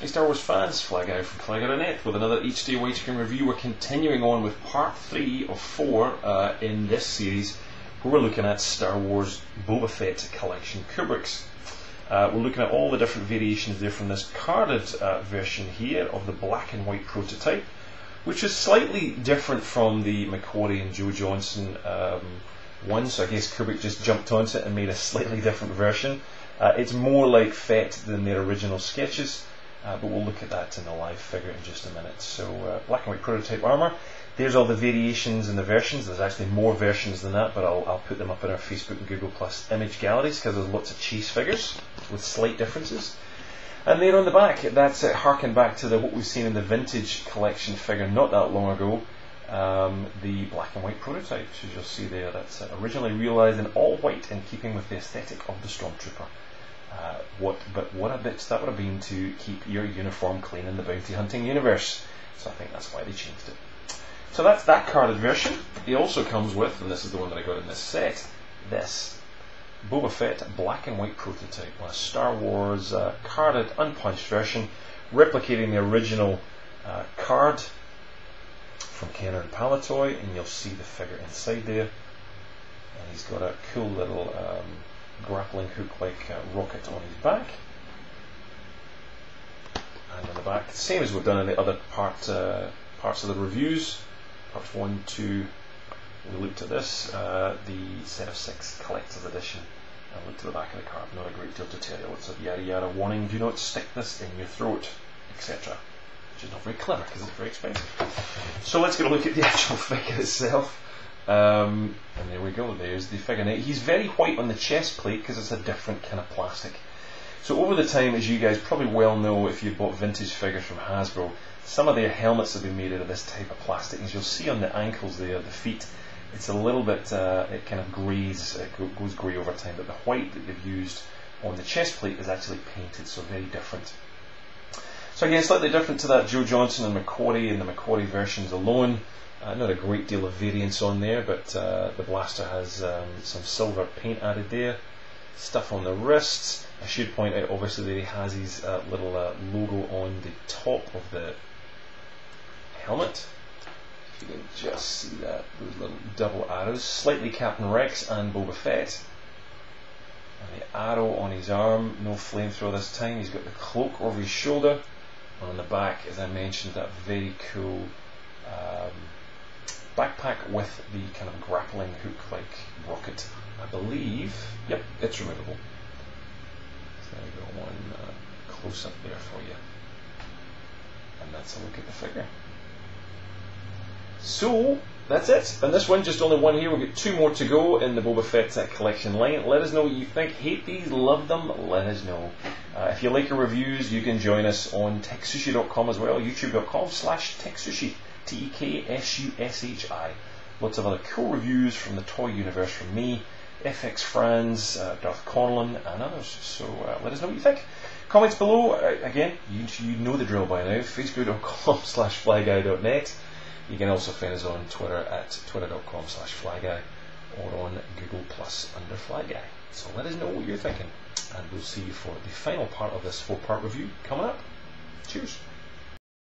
Hey Star Wars fans, FlyGuy from flyguy.net with another Each Day Away to Come review. We're continuing on with part 3 of 4 in this series where we're looking at Star Wars Boba Fett Collection Kubrick's. We're looking at all the different variations there from this carded version here of the black and white prototype, which is slightly different from the McQuarrie and Joe Johnson one, so I guess Kubrick just jumped onto it and made a slightly different version. It's more like Fett than their original sketches, but we'll look at that in the live figure in just a minute. So black and white prototype armour, there's all the variations and the versions. There's actually more versions than that, but I'll put them up in our Facebook and Google Plus image galleries because there's lots of chase figures with slight differences. And there on the back, that's it, harking back to what we've seen in the vintage collection figure not that long ago, the black and white prototype, as you'll see there. That's originally realised in all white in keeping with the aesthetic of the Stormtrooper. But what a bitch that would have been to keep your uniform clean in the bounty hunting universe. So I think that's why they changed it. So that's that carded version. It also comes with, and this is the one that I got in this set, this Boba Fett black and white prototype, a Star Wars carded, unpunched version, replicating the original card from Kenner and Palatoy, and you'll see the figure inside there. And he's got a cool little grappling hook-like rocket on his back. And on the back, same as we've done in the other parts of the reviews, parts 1, 2, we looked at this, the set of 6 collector's edition, and looked at the back of the card. Not a great deal to tell you. Lots of yada yada warning, do not stick this in your throat, etc. Which is not very clever because it's very expensive. So let's get a look at the actual figure itself. And there we go, there's the figure. Now, he's very white on the chest plate because it's a different kind of plastic. So over the time, as you guys probably well know if you've bought vintage figures from Hasbro, some of their helmets have been made out of this type of plastic. As you'll see on the ankles there, the feet, it's a little bit, it kind of grays, it goes grey over time, but the white that they've used on the chest plate is actually painted, so very different. So again, slightly different to that Joe Johnson and McQuarrie, and the McQuarrie versions alone. Not a great deal of variance on there, but the blaster has some silver paint added there. Stuff on the wrists. I should point out, obviously, that he has his little logo on the top of the helmet. You can just see that, those little double arrows. Slightly Captain Rex and Boba Fett. And the arrow on his arm, no flamethrower this time. He's got the cloak over his shoulder. And on the back, as I mentioned, that very cool backpack with the kind of grappling hook-like rocket. I believe, yep, it's removable. So there we go, one close up there for you. And that's a look at the figure. So, that's it. And this one, just only one here. We've got 2 more to go in the Boba Fett collection line. Let us know what you think. Hate these, love them, let us know. If you like our reviews, you can join us on techsushi.com as well, youtube.com/techsushi. TEKSUSHI. Lots of other cool reviews from the toy universe from me, FX Friends, Darth Conlon and others. So let us know what you think. Comments below, again, you know the drill by now, facebook.com/flyguy.net. You can also find us on Twitter at twitter.com/flyguy or on Google Plus under flyguy. So let us know what you're thinking and we'll see you for the final part of this 4-part review coming up. Cheers.